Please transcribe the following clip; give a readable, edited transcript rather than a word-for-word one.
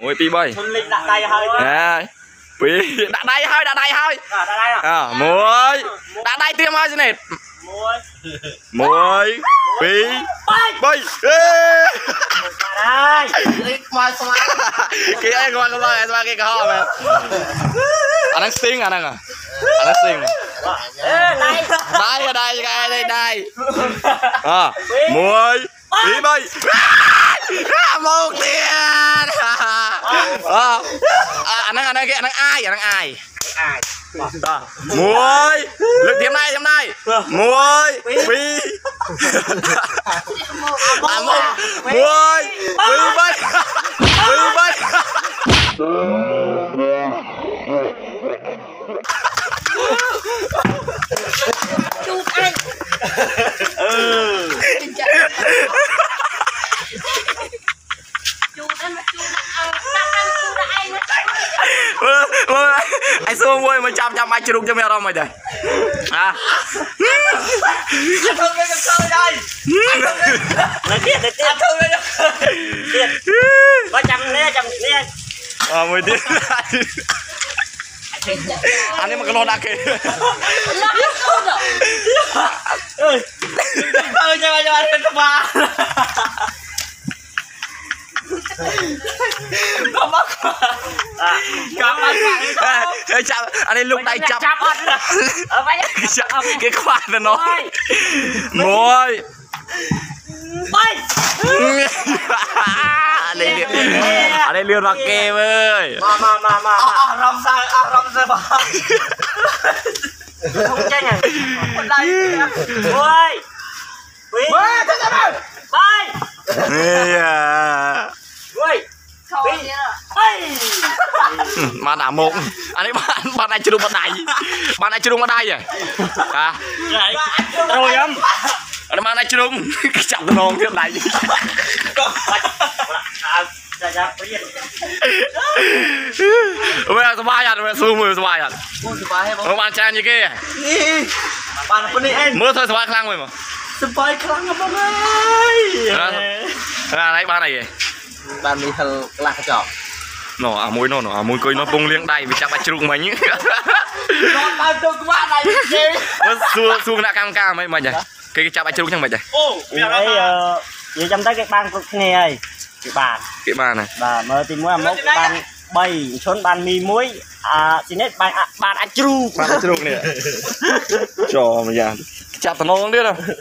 Mùi pi bay. Đặt đây hơi. Nè. Pi đặt đây hơi, đặt đây hơi. Đặt đây à. À, mùi. Đặt đây tiêm hơi xin nè. Mùi. Mùi. Pi. Bay. Ê. Đây. Lấy coi coi. Kia ai coi coi ai coi kia cái họ mà. Anh đang sing anh đang à. Anh đang sing. Ê, đây. Đây ở đây cái đây đây. À, mùi. Pi bay. Một tiền anh ăn ai muối lực tiêm này muối pi muối pi bay chụp anh ai xuống vui mà chăm ai chưa đúng cho mẹ đâu mày đây à không biết chơi đây nó tiệt có chăm nè à mày đi anh ấy mà cái lon đã kì ơi cho anh lên ba anh ấy lúc này chắp cái khoa nó nói ngồi anh ấy lừa bạc kem ơi mà rong ra bạc không chơi này ơi ơi thế nào đây ơi mà đã một anh ấy bạn này chưa đúng ở đây vậy à rồi em anh bạn này chưa đúng chặt non cái này bây giờ số ba rồi số 10 số 3 rồi ông bạn trai như kia bạn con đi em mưa thôi số 3 khăng rồi mà số 3 khăng các bạn ơi à này bạn này vậy bạn mình thằng lạc chọc nó à mối cười nó bung liêng đây vì chắc bạch trụng mình nó bao trụng của bạn này xuống đã cam mày nhỉ cái chắc bạch trụng chẳng mày nhỉ ấy vậy chăm tới cái bàn cực này ơi cái bàn này bà mơ tìm mua mốc bàn bay chốn bàn mì muối à chỉ nét bàn ăn trụng này cho mày già chặt thằng nó không biết đâu